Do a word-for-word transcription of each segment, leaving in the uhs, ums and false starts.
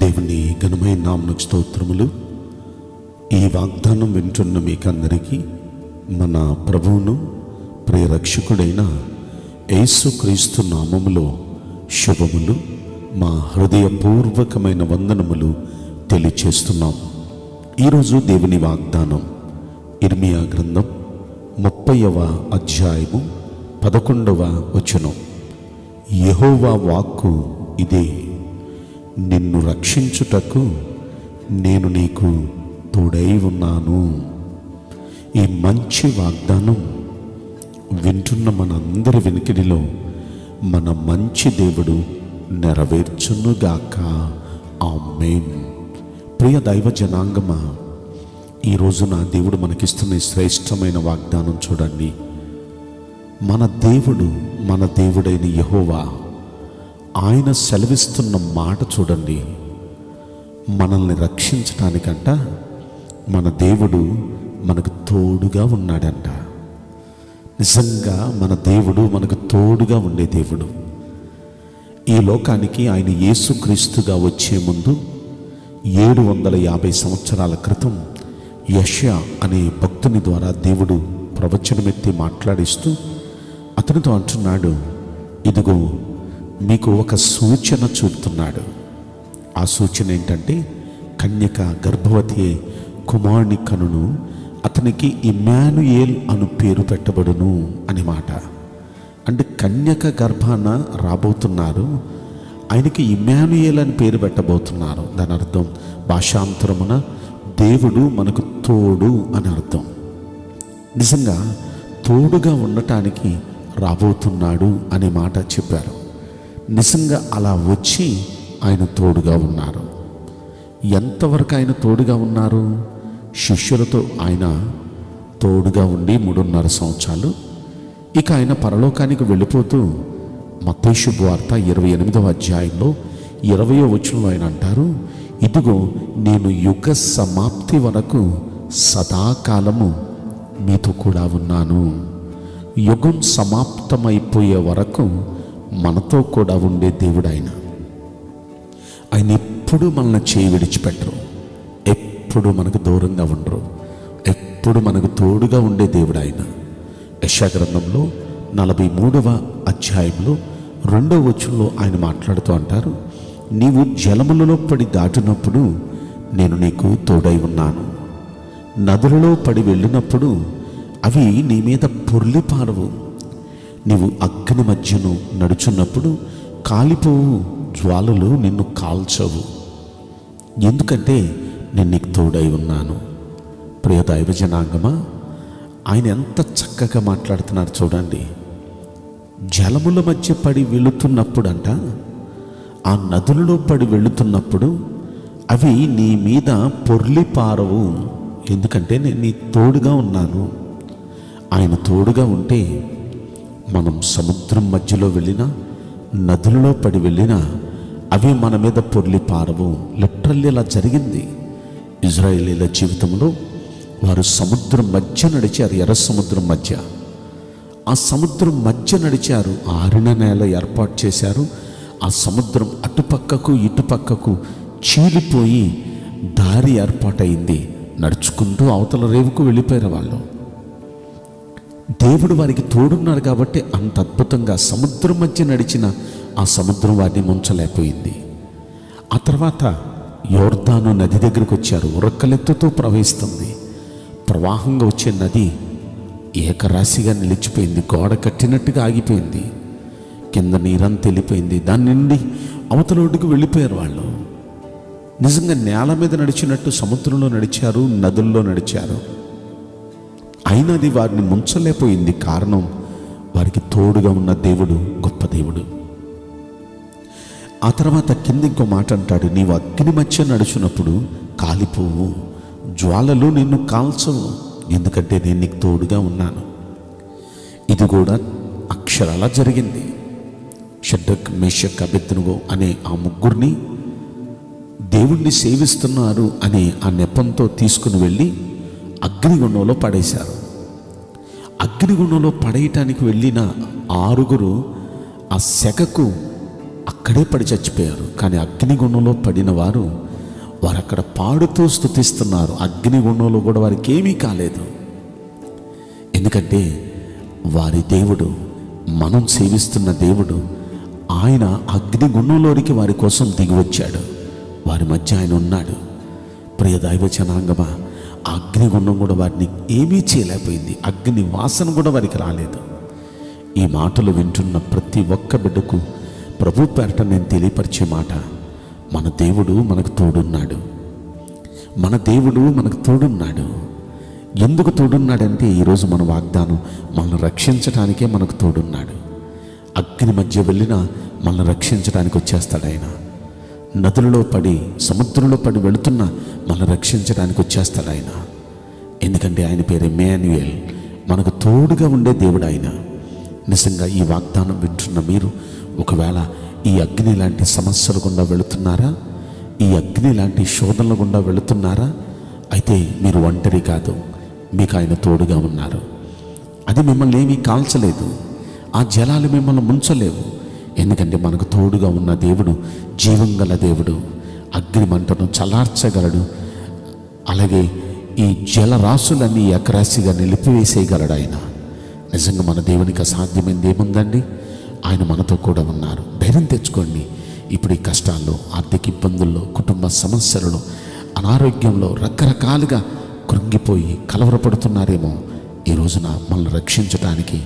దేవుని ఘనమైన నామమునకు స్తోత్రములు. ఈ వాగ్దానం వింటున్న మీకందరికీ మన ప్రభువును ప్రియరక్షకుడైన యేసుక్రీస్తు నామములో శుభములు, మా హృదయపూర్వకమైన వందనములు తెలియచేస్తున్నాం. ఈరోజు దేవుని వాగ్దానం ఇర్మియా గ్రంథం ముప్పైవ అధ్యాయము పదకొండవ వచనం. యెహోవా వాక్కు ఇదే, నిన్ను రక్షించుటకు నేను నీకు తోడై ఉన్నాను. ఈ మంచి వాగ్దానం వింటున్న మనందరి వెనుకడిలో మన మంచి దేవుడు నెరవేర్చునుగాక. ఆమేన్. ప్రియ దైవ జనాంగమా, ఈరోజు నా దేవుడు మనకిస్తున్న శ్రేష్టమైన వాగ్దానం చూడండి. మన దేవుడు మన దేవుడైన యెహోవా ఆయన సెలవిస్తున్న మాట చూడండి. మనల్ని రక్షించడానికంట మన దేవుడు మనకు తోడుగా ఉన్నాడంట. నిజంగా మన దేవుడు మనకు తోడుగా ఉండే దేవుడు. ఈ లోకానికి ఆయన యేసుక్రీస్తుగా వచ్చే ముందు ఏడు వందల యాభై సంవత్సరాల క్రితం యెషయా అనే భక్తుని ద్వారా దేవుడు ప్రవచనమెత్తి మాట్లాడిస్తూ అతనితో అంటున్నాడు, ఇదిగో మీకు ఒక సూచన చూపుతున్నాడు. ఆ సూచన ఏంటంటే, కన్యక గర్భవతి కుమారుని కనును, అతనికి ఇమ్మానుయేల్ అను పేరు పెట్టబడును అని మాట. అంటే కన్యక గర్భాన రాబోతున్నారు, ఆయనకి ఇమ్మానుయేల్ అని పేరు పెట్టబోతున్నారు. దాని అర్థం భాషాంతరమున దేవుడు మనకు తోడు అని అర్థం. నిజంగా తోడుగా ఉండటానికి రాబోతున్నాడు అనే మాట చెప్పారు. నిజంగా అలా వచ్చి ఆయన తోడుగా ఉన్నారు. ఎంతవరకు ఆయన తోడుగా ఉన్నారు? శిష్యులతో ఆయన తోడుగా ఉండి మూడున్నర సంవత్సరాలు ఇక ఆయన పరలోకానికి వెళ్ళిపోతూ మత్తయి శుభవార్త ఇరవై ఎనిమిదవ అధ్యాయంలో ఇరవయో వచనంలో ఆయన అంటారు, ఇదిగో నేను యుగ సమాప్తి వరకు సదాకాలము మీతో కూడా ఉన్నాను. యుగం సమాప్తమైపోయే వరకు మనతో కూడా ఉండే దేవుడు ఆయన. ఆయన ఎప్పుడు మనల్ని చేయి విడిచిపెట్టరు, ఎప్పుడు మనకు దూరంగా ఉండరు, ఎప్పుడు మనకు తోడుగా ఉండే దేవుడు ఆయన. యెషయా గ్రంథంలో నలభై మూడవ అధ్యాయంలో రెండవ వచనంలో ఆయన మాట్లాడుతూ అంటారు, నీవు జలములలో పడి దాటినప్పుడు నేను నీకు తోడై ఉన్నాను. నదులలో పడి వెళ్ళినప్పుడు అవి నీ మీద పొర్లిపారవు. నీవు అగ్ని మధ్యను నడుచున్నప్పుడు కాలిపోవు, జ్వాలలు నిన్ను కాల్చవు. ఎందుకంటే నేను నీకు తోడై ఉన్నాను. ప్రియ దైవ జనాంగమా, ఆయన ఎంత చక్కగా మాట్లాడుతున్నారు చూడండి. జలముల మధ్య పడి వెళుతున్నప్పుడు అంట, ఆ నదులలో పడి వెళుతున్నప్పుడు అవి నీ మీద పొర్లిపారవు. ఎందుకంటే నేను నీ తోడుగా ఉన్నాను. ఆయన తోడుగా ఉంటే మనం సముద్రం మధ్యలో వెళ్ళినా నదులలో పడి వెళ్ళినా అవి మన మీద పొర్లి పారవు. లిటరల్లీ ఇలా జరిగింది ఇజ్రాయేలీల జీవితంలో. వారు సముద్రం మధ్య నడిచారు, ఎర్ర సముద్రం మధ్య. ఆ సముద్రం మధ్య నడిచారు, ఆరిన నేల ఏర్పాటు చేశారు. ఆ సముద్రం అటుపక్కకు ఇటుపక్కకు చీలిపోయి దారి ఏర్పాటైంది. నడుచుకుంటూ అవతల రేవుకు వెళ్ళిపోయారు వాళ్ళు. దేవుడు వారికి తోడున్నారు కాబట్టి అంత అద్భుతంగా సముద్రం మధ్య నడిచిన ఆ సముద్రం వారిని ముంచలేకపోయింది. ఆ తర్వాత యోర్దాను నది దగ్గరికి వచ్చారు. ఉరకలెత్తుతో ప్రవహిస్తుంది, ప్రవాహంగా వచ్చే నది ఏకరాశిగా నిలిచిపోయింది, గోడ కట్టినట్టుగా ఆగిపోయింది, కింద నీరంతా వెళ్ళిపోయింది. దాని నుండి అవతల ఒడ్డుకు వెళ్ళిపోయారు వాళ్ళు. నిజంగా నేల మీద నడిచినట్టు సముద్రంలో నడిచారు, నదుల్లో నడిచారు, అయినది వారిని ముంచలేకపోయింది. కారణం, వారికి తోడుగా ఉన్న దేవుడు గొప్ప దేవుడు. ఆ తర్వాత కింద ఇంకో మాట అంటాడు, నీవు అగ్ని మధ్య నడుచున్నప్పుడు కాలిపోవు, జ్వాలలు నిన్ను కాల్చవు. ఎందుకంటే నేను నీకు తోడుగా ఉన్నాను. ఇది కూడా అక్షరాలా జరిగింది. షడ్రక్ మేషక్ అబేద్నెగో అనే ఆ ముగ్గురిని దేవుణ్ణి సేవిస్తున్నారు అనే ఆ నెపంతో తీసుకుని వెళ్ళి అగ్నిగుండంలో పడేశారు. అగ్నిగుండంలో పడేయటానికి వెళ్ళిన ఆరుగురు ఆ సెగకు అక్కడే పడి చచ్చిపోయారు. కానీ అగ్నిగుణంలో పడిన వారు వారు అక్కడ పాడుతూ స్తుతిస్తున్నారు. అగ్నిగుణంలో కూడా వారికి ఏమీ కాలేదు. ఎందుకంటే వారి దేవుడు, మనం సేవిస్తున్న దేవుడు, ఆయన అగ్నిగుణంలోనికి వారి కోసం దిగివచ్చాడు. వారి మధ్య ఆయన ఉన్నాడు. ప్రియ దైవ జనాంగమా, అగ్నిగుణం కూడా వారిని ఏమీ చేయలేకపోయింది. అగ్ని వాసన కూడా వారికి రాలేదు. ఈ మాటలు వింటున్న ప్రతి ఒక్క బిడ్డకు ప్రభు పేరట నేను తెలియపరిచే మాట, మన దేవుడు మనకు తోడున్నాడు. మన దేవుడు మనకు తోడున్నాడు. ఎందుకు తోడున్నాడంటే, ఈరోజు మన వాగ్దానం మనల్ని రక్షించడానికే మనకు తోడున్నాడు. అగ్ని మధ్య వెళ్ళినా మనల్ని రక్షించడానికి వచ్చేస్తాడు ఆయన. నదులలో పడి సముద్రంలో పడి వెళుతున్నా మనల్ని రక్షించడానికి వచ్చేస్తాడు ఆయన. ఎందుకంటే ఆయన పేరు ఇమ్మాన్యుయెల్, మనకు తోడుగా ఉండే దేవుడు ఆయన. నిజంగా ఈ వాగ్దానం వింటున్న మీరు ఒకవేళ ఈ అగ్ని లాంటి సమస్యల గుండా వెళుతున్నారా, ఈ అగ్ని లాంటి శోధనల గుండా వెళుతున్నారా, అయితే మీరు ఒంటరి కాదు, మీకు ఆయన తోడుగా ఉన్నారు. అది మిమ్మల్ని ఏమీ కాల్చలేదు, ఆ జలాలు మిమ్మల్ని ముంచలేవు. ఎందుకంటే మనకు తోడుగా ఉన్న దేవుడు జీవం గల దేవుడు, అగ్ని మంటను చల్లార్చగలడు. అలాగే ఈ జలరాశులన్నీ ఎకరాశిగా నిలిపివేసేయగలడు ఆయన. నిజంగా మన దేవునికి అసాధ్యమైంది ఏముందండి? ఆయన మనతో కూడా ఉన్నారు. ధైర్యం తెచ్చుకోండి. ఇప్పుడు ఈ కష్టాల్లో, ఆర్థిక ఇబ్బందుల్లో, కుటుంబ సమస్యలలో, అనారోగ్యంలో రకరకాలుగా కృంగిపోయి కలవరపడుతున్నారేమో, ఈ రోజున మనల్ని రక్షించడానికి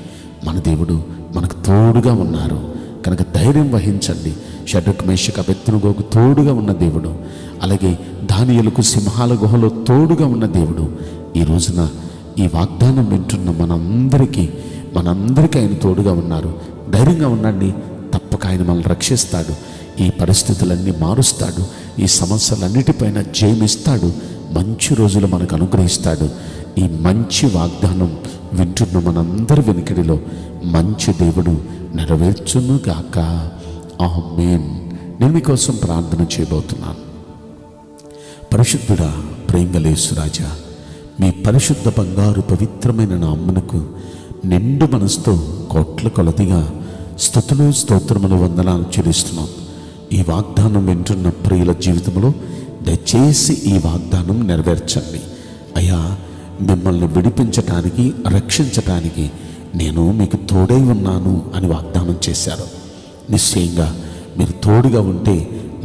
మన దేవుడు మనకు తోడుగా ఉన్నారు. కనుక ధైర్యం వహించండి. షడ్రక్ మేషక్ అబెద్నెగోకు తోడుగా ఉన్న దేవుడు, అలాగే దానియేలుకు సింహాల గుహలో తోడుగా ఉన్న దేవుడు ఈ రోజున ఈ వాగ్దానం వింటున్న మనందరికీ మనందరికీ ఆయన తోడుగా ఉన్నారు. ధైర్యంగా ఉండండి. తప్పక ఆయన మనల్ని రక్షిస్తాడు. ఈ పరిస్థితులన్నీ మారుస్తాడు. ఈ సమస్యలన్నిటిపైన జయమిస్తాడు. మంచి రోజులు మనకు అనుగ్రహిస్తాడు. ఈ మంచి వాగ్దానం వింటున్న మనందరి వెనుకడిలో మంచి దేవుడు నెరవేర్చునుగాక. ఆమేన్. నేను మీకోసం ప్రార్థన చేయబోతున్నాను. పరిశుద్ధుడా, ప్రేమగలేసురాజా, మీ పరిశుద్ధ బంగారు పవిత్రమైన నామమునకు నిండు మనసుతో కోట్ల కొలదిగా స్తుతులు స్తోత్రములు వందనాలు చెల్లిస్తున్నాం. ఈ వాగ్దానం వింటున్న ప్రియుల జీవితంలో దయచేసి ఈ వాగ్దానం నెరవేర్చండి అయ్యా. మిమ్మల్ని విడిపించటానికి, రక్షించటానికి నేను మీకు తోడై ఉన్నాను అని వాగ్దానం చేశారు. నిశ్చయంగా మీరు తోడుగా ఉంటే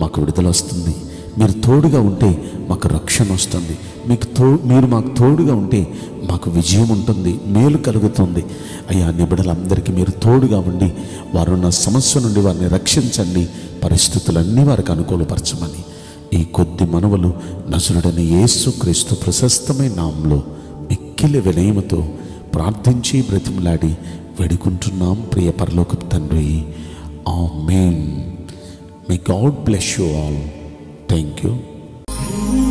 మాకు విడుదల వస్తుంది. మీరు తోడుగా ఉంటే మాకు రక్షణ వస్తుంది. మీకు తో మీరు మాకు తోడుగా ఉంటే మాకు విజయం ఉంటుంది, మేలు కలుగుతుంది అయ్యా. నిబిడలందరికీ మీరు తోడుగా ఉండి వారున్న సమస్య నుండి వారిని రక్షించండి. పరిస్థితులన్నీ వారికి అనుకూలపరచమని ఈ కొద్ది మనవలు నజరుడైన యేసు క్రీస్తు ప్రశస్తమైన నామములో మిక్కిలి వినయముతో ప్రార్థించి బ్రతిమలాడి వేడుకుంటున్నాం ప్రియ పరలోకపు తండ్రి. ఆమేన్. May God bless you all. Thank you.